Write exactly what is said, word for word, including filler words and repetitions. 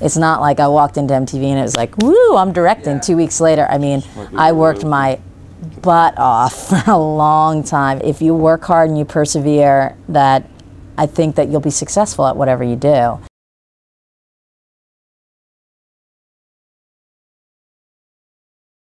It's not like I walked into M T V and it was like, woo, I'm directing. Yeah. Two weeks later, I mean, I worked my butt off for a long time. If you work hard and you persevere, that I think that you'll be successful at whatever you do.